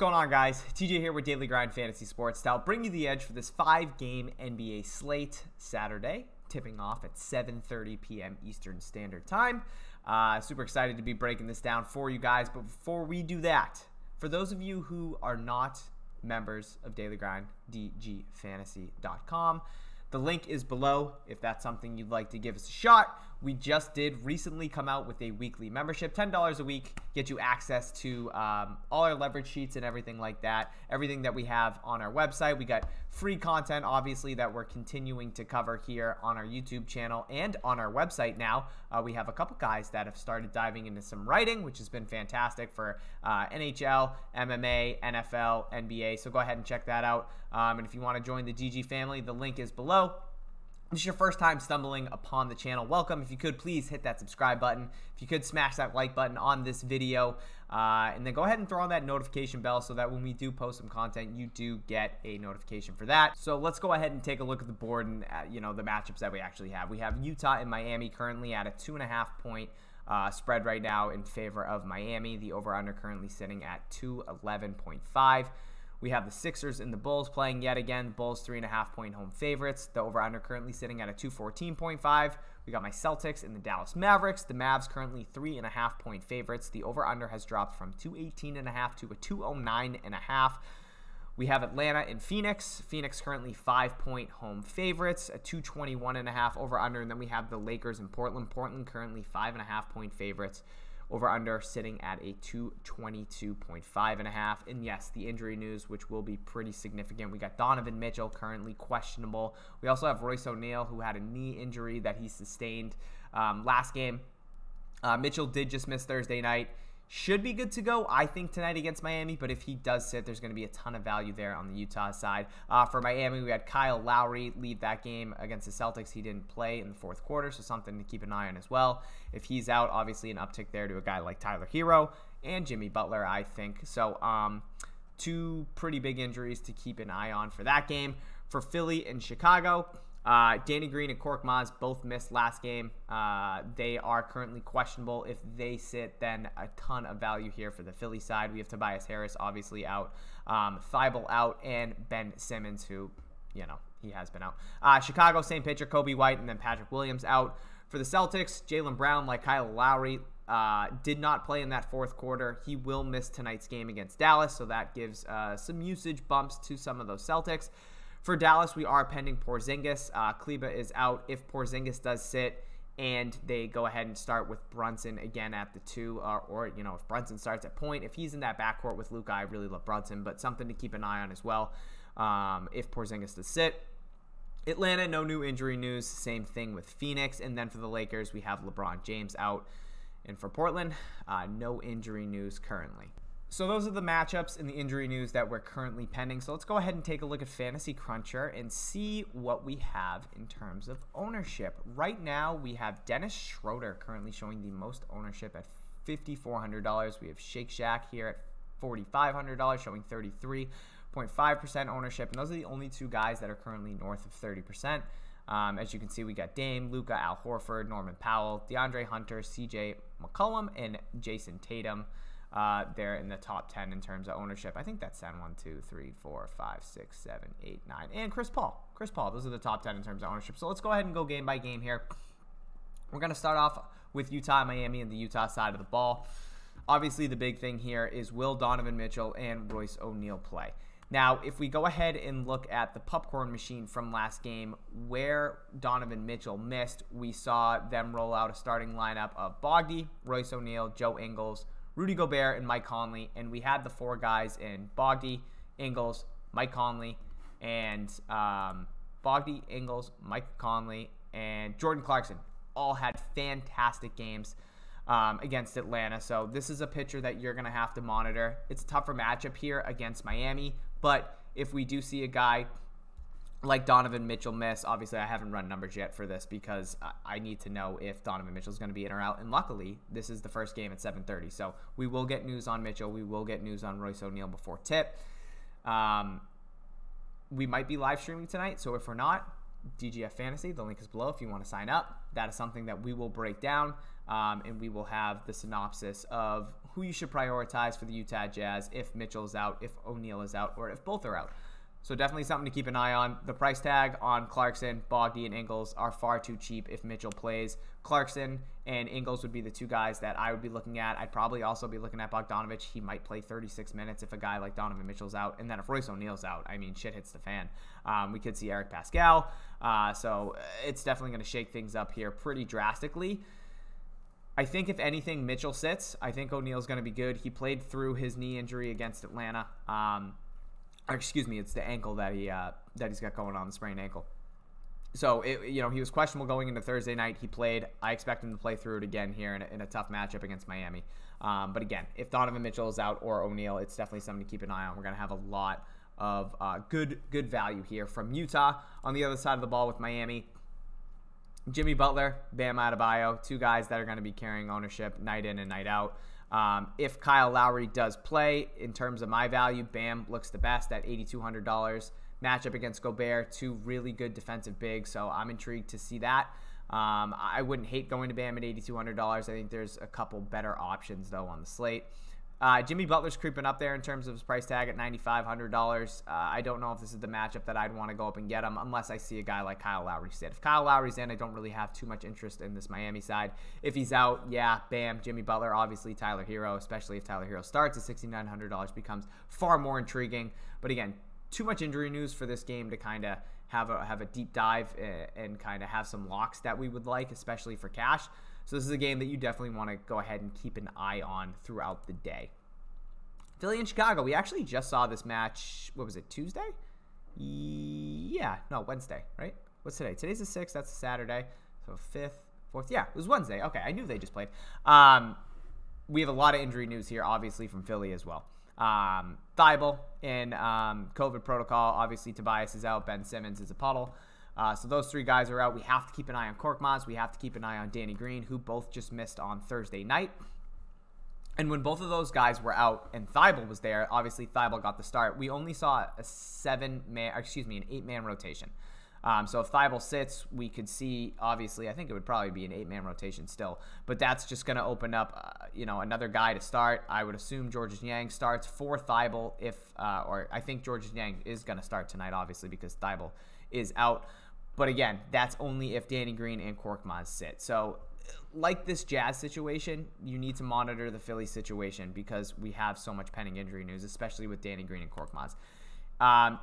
going on, guys? TJ here with Daily Grind Fantasy Sports Style, bringing you the edge for this 5-game NBA slate Saturday, tipping off at 7:30 p.m. Eastern Standard Time. Super excited to be breaking this down for you guys, but before we do that, for those of you who are not members of Daily Grind, dgfantasy.com, the link is below if that's something you'd like to give us a shot. We just did recently come out with a weekly membership. $10 a week, get you access to all our leverage sheets and everything like that, everything that we have on our website. We got free content, obviously, that we're continuing to cover here on our YouTube channel and on our website now. We have a couple guys that have started diving into some writing, which has been fantastic for NHL, MMA, NFL, NBA. So go ahead and check that out. And if you want to join the DG family, the link is below. If this is your first time stumbling upon the channel, welcome. If you could, please hit that subscribe button. If you could, smash that like button on this video. And then go ahead and throw on that notification bell so that when we do post some content, you do get a notification for that. So let's go ahead and take a look at the board and, you know, the matchups that we actually have. We have Utah and Miami currently at a 2.5-point spread right now in favor of Miami. The over-under currently sitting at 211.5. We have the Sixers and the Bulls playing yet again. The Bulls 3.5-point home favorites. The over-under currently sitting at a 214.5. We got my Celtics and the Dallas Mavericks. The Mavs currently 3.5-point favorites. The over-under has dropped from 218.5 to a 209.5. We have Atlanta and Phoenix. Phoenix currently 5-point home favorites, a 221.5 over-under. And then we have the Lakers and Portland. Portland currently 5.5-point favorites. Over-under sitting at a 222.5.5. And yes, the injury news, which will be pretty significant. We got Donovan Mitchell currently questionable. We also have Royce O'Neill, who had a knee injury that he sustained last game. Mitchell did just miss Thursday night. Should be good to go, I think, tonight against Miami. But if he does sit, there's going to be a ton of value there on the Utah side. For Miami, we had Kyle Lowry leave that game against the Celtics. He didn't play in the fourth quarter, so something to keep an eye on as well. If he's out, obviously an uptick there to a guy like Tyler Hero and Jimmy Butler, I think. So two pretty big injuries to keep an eye on for that game. For Philly and Chicago, Danny Green and Korkmaz both missed last game. They are currently questionable. If they sit, then a ton of value here for the Philly side. We have Tobias Harris obviously out, Thybulle out, and Ben Simmons, who, you know, he has been out. Chicago, same pitcher, Kobe White, and then Patrick Williams out. For the Celtics, Jalen Brown, like Kyle Lowry, did not play in that fourth quarter. He will miss tonight's game against Dallas, so that gives some usage bumps to some of those Celtics. For Dallas, we are pending Porzingis. Kleber is out. If Porzingis does sit and they go ahead and start with Brunson again at the 2, or, you know, if Brunson starts at point, if he's in that backcourt with Luka, I really love Brunson, but something to keep an eye on as well if Porzingis does sit. Atlanta, no new injury news. Same thing with Phoenix. And then for the Lakers, we have LeBron James out. And for Portland, no injury news currently. So those are the matchups and the injury news that we're currently pending. So let's go ahead and take a look at Fantasy Cruncher and see what we have in terms of ownership. Right now, we have Dennis Schroeder currently showing the most ownership at $5,400. We have Shake Shack here at $4,500, showing 33.5% ownership. And those are the only two guys that are currently north of 30%. As you can see, we got Dame, Luka, Al Horford, Norman Powell, DeAndre Hunter, CJ McCollum, and Jason Tatum. They're in the top 10 in terms of ownership. I think that's 1, 2, 3, 4, 5, 6, 7, 8, 9. And Chris Paul. Chris Paul. Those are the top 10 in terms of ownership. So let's go ahead and go game by game here. We're going to start off with Utah, Miami, and the Utah side of the ball. Obviously, the big thing here is, will Donovan Mitchell and Royce O'Neill play? Now, if we go ahead and look at the popcorn machine from last game where Donovan Mitchell missed, we saw them roll out a starting lineup of Bogdy, Royce O'Neill, Joe Ingles, Rudy Gobert, and Mike Conley, and we had the four guys in Bogdy, Ingles, Mike Conley, and Bogdy, Ingles, Mike Conley, and Jordan Clarkson all had fantastic games against Atlanta. So this is a pitcher that you're going to have to monitor. It's a tougher matchup here against Miami, but if we do see a guy like Donovan Mitchell miss, obviously I haven't run numbers yet for this because I need to know if Donovan Mitchell is going to be in or out. And luckily, this is the first game at 7:30, so we will get news on Mitchell. We will get news on Royce O'Neill before tip. We might be live streaming tonight, so if we're not, DGF Fantasy, the link is below if you want to sign up. That is something that we will break down. and we will have the synopsis of who you should prioritize for the Utah Jazz if Mitchell's out, if O'Neal is out, or if both are out. So definitely something to keep an eye on. The price tag on Clarkson, Bogdy, and Ingles are far too cheap if Mitchell plays. Clarkson and Ingles would be the two guys that I would be looking at. I'd probably also be looking at Bogdanovich. He might play 36 minutes if a guy like Donovan Mitchell's out. And then if Royce O'Neal's out, I mean, shit hits the fan. We could see Eric Pascal. So it's definitely going to shake things up here pretty drastically. I think, if anything, Mitchell sits. I think O'Neal's going to be good. He played through his knee injury against Atlanta. Excuse me, it's the ankle that he's got going on, the sprained ankle. So, he was questionable going into Thursday night. He played. I expect him to play through it again here in a tough matchup against Miami. But again, if Donovan Mitchell is out or O'Neal, it's definitely something to keep an eye on. We're going to have a lot of good value here from Utah. On the other side of the ball with Miami, Jimmy Butler, Bam Adebayo, two guys that are going to be carrying ownership night in and night out. If Kyle Lowry does play, in terms of my value, Bam looks the best at $8,200. Matchup against Gobert, two really good defensive bigs, so I'm intrigued to see that. I wouldn't hate going to Bam at $8,200. I think there's a couple better options, though, on the slate. Jimmy Butler's creeping up there in terms of his price tag at $9,500. I don't know if this is the matchup that I'd want to go up and get him unless I see a guy like Kyle Lowry sit. If Kyle Lowry's in, I don't really have too much interest in this Miami side. If he's out, yeah, Bam, Jimmy Butler, obviously Tyler Hero, especially if Tyler Hero starts at $6,900, becomes far more intriguing. But again, too much injury news for this game to kind of have a deep dive and kind of have some locks that we would like, especially for cash. So this is a game that you definitely want to go ahead and keep an eye on throughout the day. Philly and Chicago. We actually just saw this match. What was it, Tuesday? Yeah. No, Wednesday, right? What's today? Today's the 6th. That's Saturday. So 5th, 4th. Yeah, it was Wednesday. Okay, I knew they just played. We have a lot of injury news here, obviously, from Philly as well. Thybulle in COVID protocol. Obviously, Tobias is out. Ben Simmons is a puddle. So those three guys are out. We have to keep an eye on Korkmaz. We have to keep an eye on Danny Green, who both just missed on Thursday night. And when both of those guys were out and Thybulle was there, obviously Thybulle got the start. We only saw an 8-man rotation. So if Thybulle sits, we could see, obviously, I think it would probably be an 8-man rotation still. But that's just going to open up, another guy to start. I would assume Georges Niang starts for Thybulle I think Georges Niang is going to start tonight, obviously, because Thybulle is out. But again, that's only if Danny Green and Korkmaz sit. So like this Jazz situation, you need to monitor the Philly situation because we have so much pending injury news, especially with Danny Green and Korkmaz.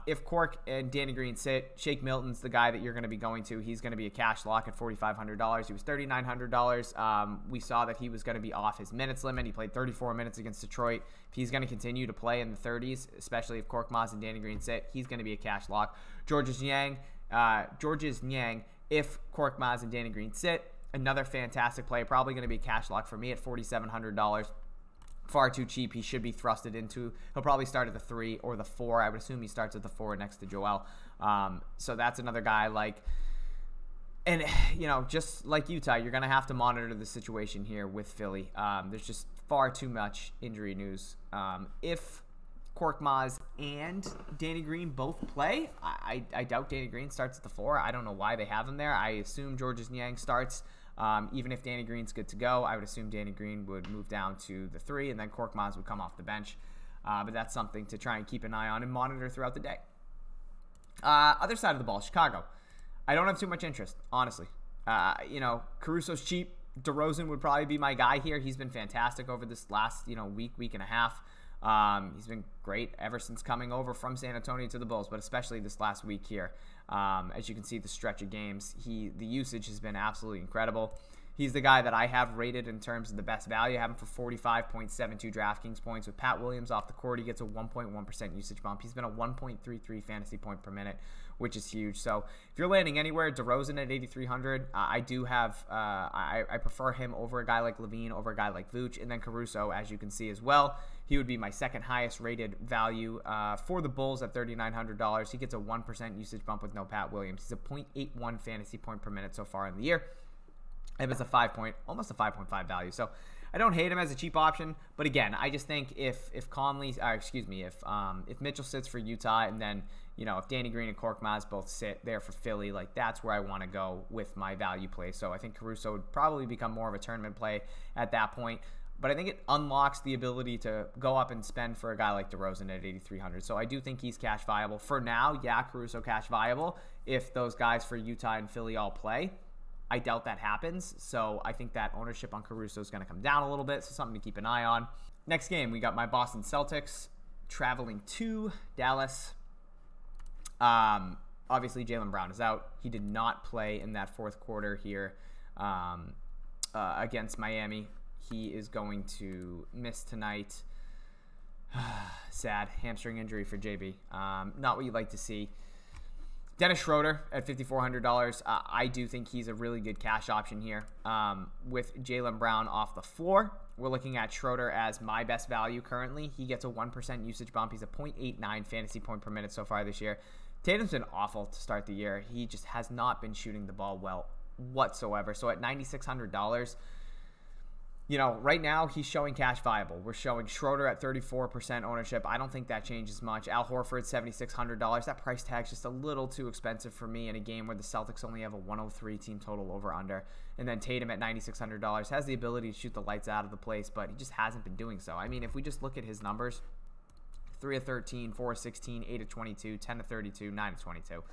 If Cork and Danny Green sit, Shake Milton's the guy that you're going to be going to. He's going to be a cash lock at $4,500. He was $3,900. We saw that he was going to be off his minutes limit. He played 34 minutes against Detroit. If he's going to continue to play in the 30s, especially if Korkmaz and Danny Green sit, he's going to be a cash lock. Georges Niang, if Korkmaz and Danny Green sit, another fantastic play, probably going to be a cash lock for me at $4,700. Far too cheap. He should be thrusted into. He'll probably start at the 3 or the 4. I would assume he starts at the 4 next to Joel. So that's another guy I like. And, just like Utah, you're going to have to monitor the situation here with Philly. There's just far too much injury news. If Korkmaz and Danny Green both play, I doubt Danny Green starts at the 4. I don't know why they have him there. I assume Georges Niang starts. Even if Danny Green's good to go, I would assume Danny Green would move down to the 3, and then Korkmaz would come off the bench. But that's something to try and keep an eye on and monitor throughout the day. Other side of the ball, Chicago. I don't have too much interest, honestly. Caruso's cheap. DeRozan would probably be my guy here. He's been fantastic over this last, week and a half. He's been great ever since coming over from San Antonio to the Bulls, but especially this last week here. As you can see, the stretch of games, the usage has been absolutely incredible. He's the guy that I have rated in terms of the best value. I have him for 45.72 DraftKings points. With Pat Williams off the court, he gets a 1.1% usage bump. He's been a 1.33 fantasy point per minute, which is huge. So if you're landing anywhere, DeRozan at 8,300, I prefer him over a guy like Levine, over a guy like Vooch, and then Caruso, as you can see as well. He would be my second highest rated value for the Bulls at $3,900. He gets a 1% usage bump with no Pat Williams. He's a 0.81 fantasy point per minute so far in the year. It was almost a 5.5 value. So I I don't hate him as a cheap option, but again, I just think if Conley, excuse me, if Mitchell sits for Utah, and then if Danny Green and Korkmaz both sit there for Philly, like that's where I want to go with my value play. So I think Caruso would probably become more of a tournament play at that point. But I think it unlocks the ability to go up and spend for a guy like DeRozan at 8,300. So I do think he's cash viable. For now, yeah, Caruso cash viable. If those guys for Utah and Philly all play, I doubt that happens. So I think that ownership on Caruso is going to come down a little bit. So something to keep an eye on. Next game, we got my Boston Celtics traveling to Dallas. Obviously, Jalen Brown is out. He did not play in that fourth quarter here against Miami. He is going to miss tonight. Sad hamstring injury for JB. Not what you'd like to see. Dennis Schroeder at $5,400. I do think he's a really good cash option here. With Jaylen Brown off the floor, we're looking at Schroeder as my best value currently. He gets a 1% usage bump. He's a 0.89 fantasy point per minute so far this year. Tatum's been awful to start the year. He just has not been shooting the ball well whatsoever. So at $9,600, right now he's showing cash viable. We're showing Schroeder at 34% ownership. I don't think that changes much. Al Horford, $7,600. That price tag's just a little too expensive for me in a game where the Celtics only have a 103 team total over under. And then Tatum at $9,600 has the ability to shoot the lights out of the place, but he just hasn't been doing so. I mean, if we just look at his numbers, 3 of 13, 4 of 16, 8 of 22, 10 of 32, 9 of 22.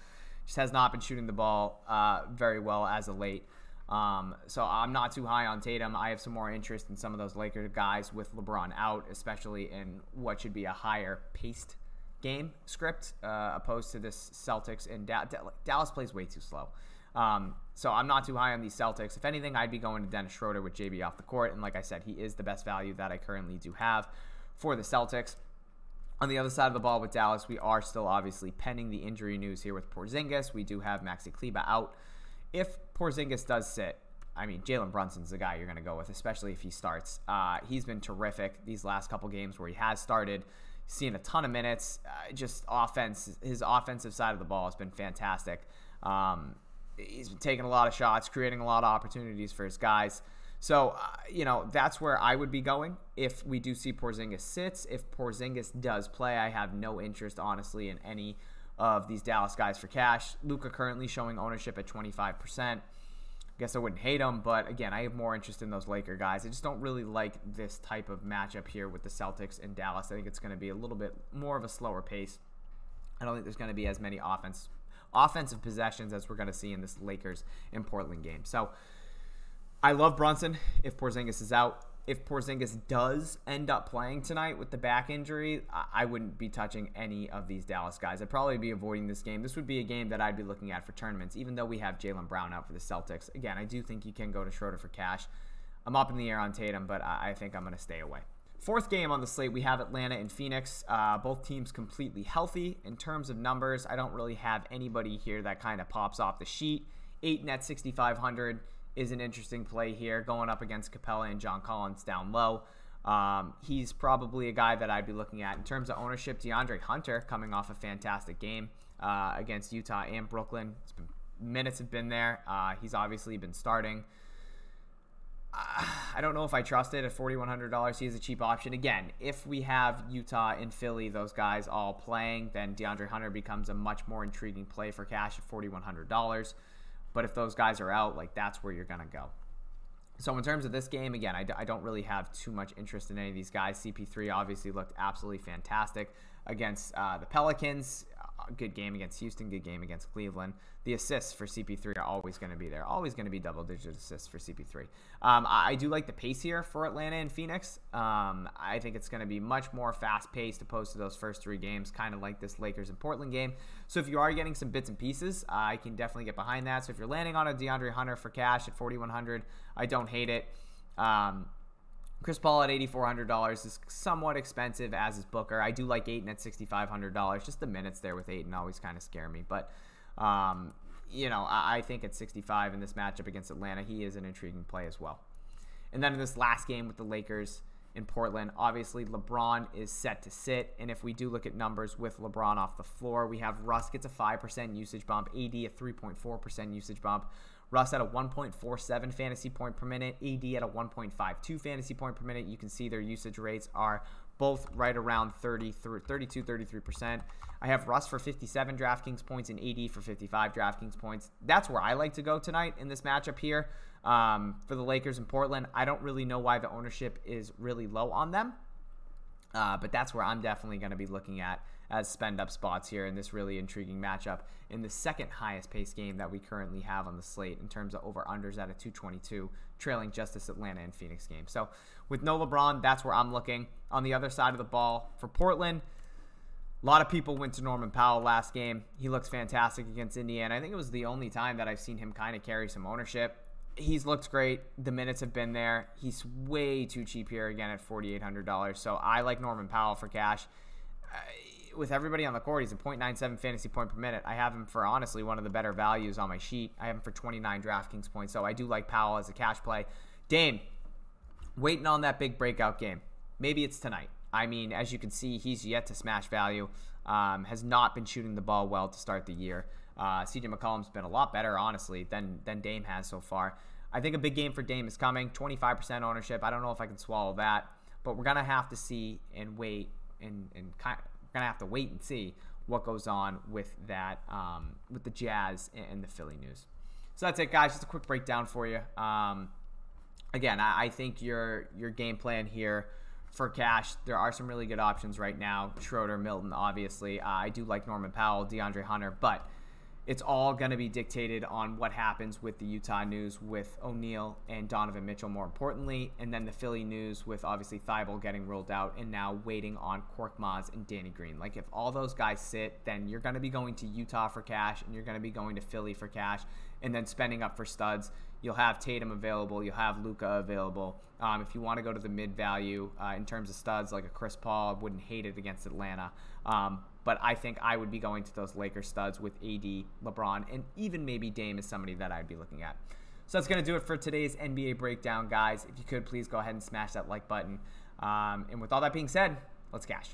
Just has not been shooting the ball very well as of late. So I'm not too high on Tatum. I have some more interest in some of those Lakers guys with LeBron out, especially in what should be a higher paced game script, opposed to this Celtics. And Dallas plays way too slow. So I'm not too high on these Celtics. If anything, I'd be going to Dennis Schroeder with JB off the court. And like I said, he is the best value that I currently do have for the Celtics. On the other side of the ball with Dallas, we are still obviously pending the injury news here with Porzingis. We do have Maxi Kleber out. If Porzingis does sit, I mean, Jalen Brunson's the guy you're going to go with, especially if he starts. He's been terrific these last couple games where he has started, seeing a ton of minutes. Just offense, his offensive side of the ball has been fantastic. He's been taking a lot of shots, creating a lot of opportunities for his guys. So, that's where I would be going if we do see Porzingis sits. If Porzingis does play, I have no interest, honestly, in any of these Dallas guys for cash. Luka currently showing ownership at 25%. I guess I wouldn't hate him, but again, I have more interest in those Laker guys. I just don't really like this type of matchup here with the Celtics and Dallas. I think it's going to be a little bit more of a slower pace. I don't think there's going to be as many offensive possessions as we're going to see in this Lakers and Portland game. So I love Brunson if Porzingis is out. If Porzingis does end up playing tonight with the back injury, I wouldn't be touching any of these Dallas guys. I'd probably be avoiding this game. This would be a game that I'd be looking at for tournaments, even though we have Jaylen Brown out for the Celtics. Again, I do think you can go to Schroeder for cash. I'm up in the air on Tatum, but I think I'm going to stay away. Fourth game on the slate, we have Atlanta and Phoenix. Both teams completely healthy. In terms of numbers, I don't really have anybody here that kind of pops off the sheet. Ayton at 6,500. Is an interesting play here, going up against Capella and John Collins down low. He's probably a guy that I'd be looking at. In terms of ownership, DeAndre Hunter coming off a fantastic game against Utah and Brooklyn. It's been, minutes have been there. He's obviously been starting. I don't know if I trust it at $4,100. He is a cheap option. Again, if we have Utah and Philly, those guys all playing, then DeAndre Hunter becomes a much more intriguing play for cash at $4,100. But if those guys are out, like that's where you're going to go. So in terms of this game, again, I don't really have too much interest in any of these guys. CP3 obviously looked absolutely fantastic against the Pelicans. Good game against Houston, good game against Cleveland. The assists for CP3 are always going to be there. Always going to be double-digit assists for CP3. I do like the pace here for Atlanta and Phoenix. I think it's going to be much more fast-paced opposed to those first three games, kind of like this Lakers and Portland game. So if you are getting some bits and pieces, I can definitely get behind that. So if you're landing on a DeAndre Hunter for cash at $4,100, I don't hate it. Chris Paul at $8,400 is somewhat expensive, as is Booker. I do like Ayton at $6,500. Just the minutes there with Ayton always kind of scare me. But, I think at 65 in this matchup against Atlanta, he is an intriguing play as well. And then in this last game with the Lakers in Portland. Obviously, LeBron is set to sit, and if we do look at numbers with LeBron off the floor, we have Russ gets a 5% usage bump, AD a 3.4% usage bump, Russ at a 1.47 fantasy point per minute, AD at a 1.52 fantasy point per minute. You can see their usage rates are both right around 32, 33%. I have Russ for 57 DraftKings points and AD for 55 DraftKings points. That's where I like to go tonight in this matchup here for the Lakers in Portland. I don't really know why the ownership is really low on them, but that's where I'm definitely going to be looking at as spend up spots here in this really intriguing matchup in the second highest paced game that we currently have on the slate in terms of over unders at a 222, trailing just this Atlanta and Phoenix game. So with no LeBron, that's where I'm looking. On the other side of the ball for Portland, a lot of people went to Norman Powell last game. He looks fantastic against Indiana. I think it was the only time that I've seen him kind of carry some ownership. He's looked great. The minutes have been there. He's way too cheap here again at $4,800. So I like Norman Powell for cash. With everybody on the court, he's a 0.97 fantasy point per minute. I have him for, honestly, one of the better values on my sheet. I have him for 29 DraftKings points, so I do like Powell as a cash play. Dame, waiting on that big breakout game. Maybe it's tonight. I mean, as you can see, he's yet to smash value. Has not been shooting the ball well to start the year. CJ McCollum's been a lot better, honestly, than Dame has so far. I think a big game for Dame is coming. 25% ownership. I don't know if I can swallow that, but we're going to have to see and wait and kind of gonna have to wait and see what goes on with that with the Jazz and the Philly news. So that's it, guys, just a quick breakdown for you. Again, I think your game plan here for cash, there are some really good options right now. Schroeder, Milton, obviously. I do like Norman Powell, DeAndre Hunter, but it's all going to be dictated on what happens with the Utah news with O'Neal and Donovan Mitchell, more importantly, and then the Philly news with, obviously, Thybulle getting ruled out and now waiting on Korkmaz and Danny Green. Like, if all those guys sit, then you're going to be going to Utah for cash and you're going to be going to Philly for cash and then spending up for studs. You'll have Tatum available. You'll have Luka available. If you want to go to the mid-value in terms of studs, like a Chris Paul, I wouldn't hate it against Atlanta. But I think I would be going to those Lakers studs with AD, LeBron, and even maybe Dame is somebody that I'd be looking at. So that's going to do it for today's NBA breakdown, guys. If you could, please go ahead and smash that like button. And with all that being said, let's cash.